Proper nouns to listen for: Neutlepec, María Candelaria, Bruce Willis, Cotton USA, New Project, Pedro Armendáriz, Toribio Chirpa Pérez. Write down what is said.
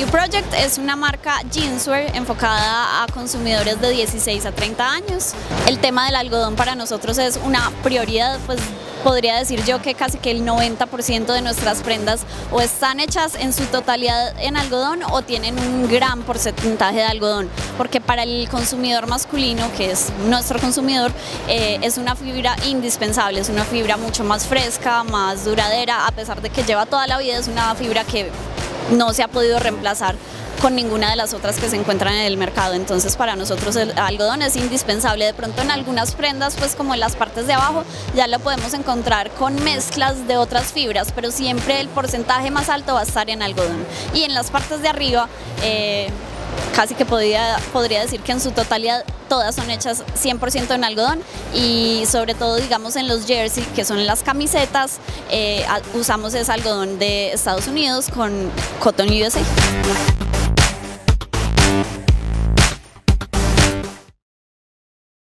New Project es una marca jeanswear enfocada a consumidores de 16 a 30 años. El tema del algodón para nosotros es una prioridad, pues podría decir yo que casi que el 90% de nuestras prendas o están hechas en su totalidad en algodón o tienen un gran porcentaje de algodón, porque para el consumidor masculino, que es nuestro consumidor, es una fibra indispensable, es una fibra mucho más fresca, más duradera, a pesar de que lleva toda la vida, es una fibra que no se ha podido reemplazar con ninguna de las otras que se encuentran en el mercado. Entonces para nosotros el algodón es indispensable. De pronto en algunas prendas, pues como en las partes de abajo, ya lo podemos encontrar con mezclas de otras fibras, pero siempre el porcentaje más alto va a estar en algodón. Y en las partes de arriba, casi que podría decir que en su totalidad todas son hechas 100% en algodón, y sobre todo, digamos, en los jerseys, que son las camisetas, usamos ese algodón de Estados Unidos con Cotton USA.